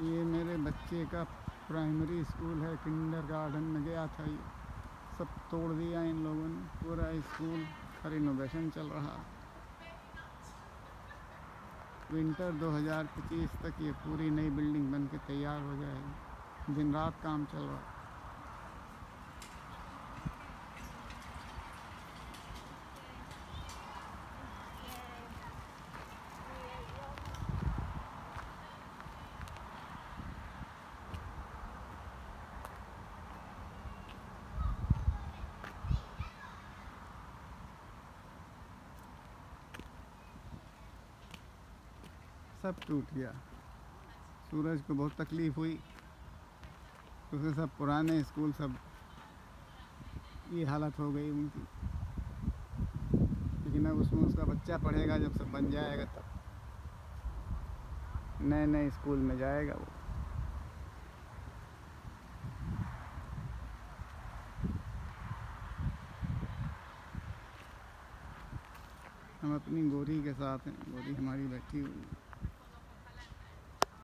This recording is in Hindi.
ये मेरे बच्चे का प्राइमरी स्कूल है, किंडरगार्टन में गया था। ये सब तोड़ दिया इन लोगों ने, पूरा स्कूल का रिनोवेशन चल रहा। विंटर 2025 तक ये पूरी नई बिल्डिंग बन के तैयार हो जाएगी। दिन रात काम चल रहा है। सब टूट गया। सूरज को बहुत तकलीफ़ हुई, उसके सब पुराने स्कूल सब ये हालत हो गई उनकी। लेकिन अब उसमें उसका बच्चा पढ़ेगा, जब सब बन जाएगा तब नए नए स्कूल में जाएगा वो। हम अपनी गोरी के साथ हैं, गोरी हमारी बैठी हुई है।